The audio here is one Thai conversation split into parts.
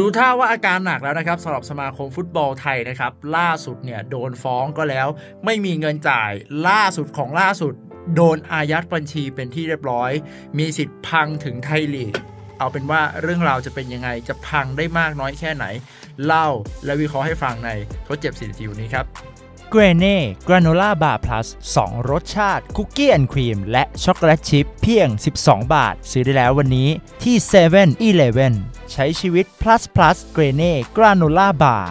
ดูท่าว่าอาการหนักแล้วนะครับสำหรับสมาคมฟุตบอลไทยนะครับล่าสุดเนี่ยโดนฟ้องก็แล้วไม่มีเงินจ่ายล่าสุดของล่าสุดโดนอายัดบัญชีเป็นที่เรียบร้อยมีสิทธิ์พังถึงไทยลีกเอาเป็นว่าเรื่องราวจะเป็นยังไงจะพังได้มากน้อยแค่ไหนเล่าและวิเคราะห์ให้ฟังในทดเจ็บสินทิวนี้ครับ Grainey Granola Bar Plus 2 รสชาติคุกกี้แอนด์ครีมและช็อกโกแลตชิพเพียง12บาทซื้อได้แล้ววันนี้ที่ 7-Eleven ใช้ชีวิต plus Grainey Granola Bar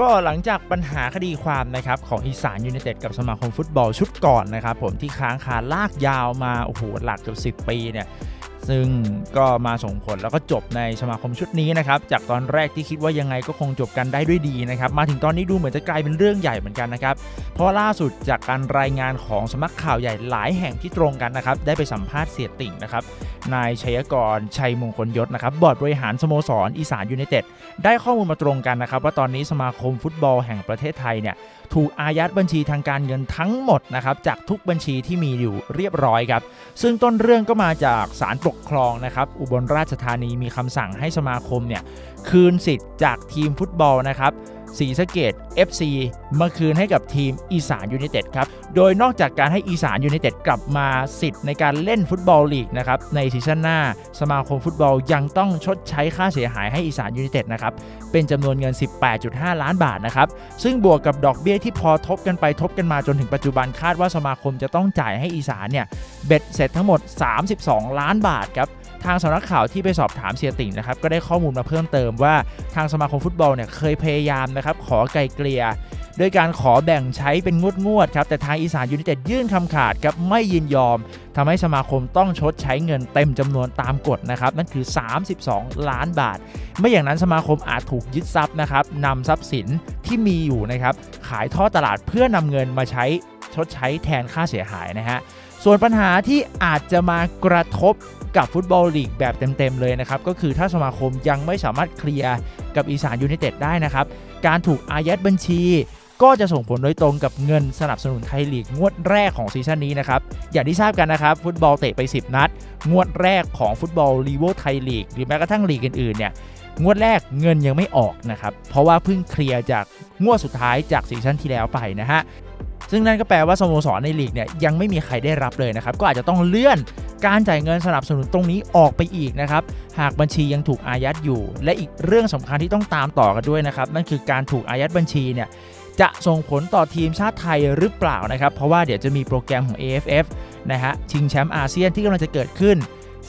ก็หลังจากปัญหาคดีความนะครับของอีสานยูไนเต็ดกับสมาคมฟุตบอลชุดก่อนนะครับผมที่ค้างคาลากยาวมาโอ้โหหลักเกือบ10 ปีเนี่ยซึ่งก็มาส่งผลแล้วก็จบในสมาคมชุดนี้นะครับจากตอนแรกที่คิดว่ายังไงก็คงจบกันได้ด้วยดีนะครับมาถึงตอนนี้ดูเหมือนจะกลายเป็นเรื่องใหญ่เหมือนกันนะครับเพราะล่าสุดจากการรายงานของสำนักข่าวใหญ่หลายแห่งที่ตรงกันนะครับได้ไปสัมภาษณ์เสียติ่งนะครับนายชัยกรชัยมงคลยศนะครับบอร์ดบริหารสโมสรอีสานยูไนเต็ดได้ข้อมูลมาตรงกันนะครับว่าตอนนี้สมาคมฟุตบอลแห่งประเทศไทยเนี่ยถูกอายัดบัญชีทางการเงินทั้งหมดนะครับจากทุกบัญชีที่มีอยู่เรียบร้อยครับซึ่งต้นเรื่องก็มาจากศาลปกครองนะครับอุบลราชธานีมีคำสั่งให้สมาคมเนี่ยคืนสิทธิ์จากทีมฟุตบอลนะครับศรีสะเกษ FC มาคืนให้กับทีมอีสานยูไนเต็ดครับโดยนอกจากการให้อีสานยูไนเต็ดกลับมาสิทธิ์ในการเล่นฟุตบอลลีกนะครับในซีซั่นหน้าสมาคมฟุตบอลยังต้องชดใช้ค่าเสียหายให้อีสานยูไนเต็ดนะครับเป็นจำนวนเงิน 18.5 ล้านบาทนะครับซึ่งบวกกับดอกเบี้ยที่พอทบกันไปทบกันมาจนถึงปัจจุบันคาดว่าสมาคมจะต้องจ่ายให้อีสานเนี่ยเบ็ดเสร็จทั้งหมด32ล้านบาทครับทางสำนักข่าวที่ไปสอบถามเสียติ่งนะครับก็ได้ข้อมูลมาเพิ่มเติมว่าทางสมาคมฟุตบอลเนี่ยเคยพยายามนะครับขอไกลเกลี่ยโดยการขอแบ่งใช้เป็นงวดครับแต่ทางอีสานยูไนเต็ดยื่นคำขาดครับไม่ยินยอมทำให้สมาคมต้องชดใช้เงินเต็มจำนวนตามกฎนะครับนั่นคือ32ล้านบาทไม่อย่างนั้นสมาคมอาจถูกยึดทรัพย์นะครับนำทรัพย์สินที่มีอยู่นะครับขายท่อตลาดเพื่อนำเงินมาใช้ชดใช้แทนค่าเสียหายนะฮะส่วนปัญหาที่อาจจะมากระทบกับฟุตบอลลีกแบบเต็มๆเลยนะครับก็คือถ้าสมาคมยังไม่สามารถเคลียร์กับอีสานยูไนเต็ดได้นะครับการถูกอายัดบัญชีก็จะส่งผลโดยตรงกับเงินสนับสนุนไทยลีกงวดแรกของซีซั่นนี้นะครับอย่างที่ทราบกันนะครับฟุตบอลเตะไป10นัดงวดแรกของฟุตบอลลีโว่ไทยลีกหรือแม้กระทั่งลีกอื่นๆเนี่ยงวดแรกเงินยังไม่ออกนะครับเพราะว่าเพิ่งเคลียร์จากงวดสุดท้ายจากซีซั่นที่แล้วไปนะฮะซึ่งนั่นก็แปลว่าสโมสรในลีกเนี่ยยังไม่มีใครได้รับเลยนะครับก็อาจจะต้องเลื่อนการจ่ายเงินสนับสนุนตรงนี้ออกไปอีกนะครับหากบัญชียังถูกอายัดอยู่และอีกเรื่องสำคัญที่ต้องตามต่อกันด้วยนะครับนั่นคือการถูกอายัดบัญชีเนี่ยจะส่งผลต่อทีมชาติไทยหรือเปล่านะครับเพราะว่าเดี๋ยวจะมีโปรแกรมของ AFF นะฮะชิงแชมป์อาเซียนที่กำลังจะเกิดขึ้น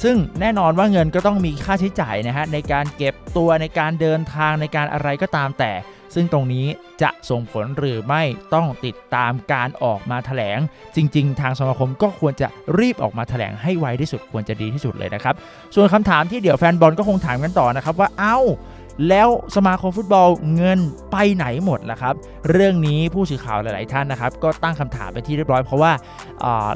ซึ่งแน่นอนว่าเงินก็ต้องมีค่าใช้จ่ายนะฮะในการเก็บตัวในการเดินทางในการอะไรก็ตามแต่ซึ่งตรงนี้จะส่งผลหรือไม่ต้องติดตามการออกมาแถลงจริงๆทางสมาคมก็ควรจะรีบออกมาแถลงให้ไวที่สุดควรจะดีที่สุดเลยนะครับส่วนคำถามที่เดี๋ยวแฟนบอลก็คงถามกันต่อนะครับว่าเอา้าแล้วสมาคมฟุตบอลเงินไปไหนหมดล่ะครับเรื่องนี้ผู้สื่อข่าวหลายๆท่านนะครับก็ตั้งคำถามไปที่เรียบร้อยเพราะว่า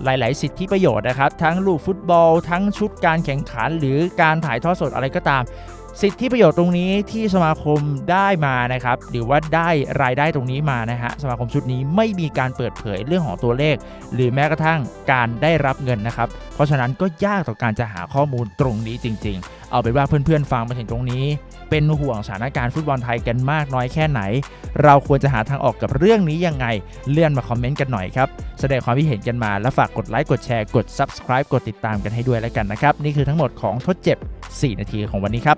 หลายๆสิทธิประโยชน์นะครับทั้งลูกฟุตบอลทั้งชุดการแข่งขันหรือการถ่ายทอดสดอะไรก็ตามสิทธิประโยชน์ตรงนี้ที่สมาคมได้มานะครับหรือว่าได้รายได้ตรงนี้มานะฮะสมาคมชุดนี้ไม่มีการเปิดเผยเรื่องของตัวเลขหรือแม้กระทั่งการได้รับเงินนะครับเพราะฉะนั้นก็ยากต่อการจะหาข้อมูลตรงนี้จริงๆเอาเป็นว่าเพื่อนๆฟังมาถึงตรงนี้เป็นห่วงสถานการณ์ฟุตบอลไทยกันมากน้อยแค่ไหนเราควรจะหาทางออกกับเรื่องนี้ยังไงเลื่อนมาคอมเมนต์กันหน่อยครับแสดงความคิดเห็นกันมาและฝากกดไลค์กดแชร์กด Subscribe กดติดตามกันให้ด้วยแล้วกันนะครับนี่คือทั้งหมดของทดเจ็บ4 นาทีของวันนี้ครับ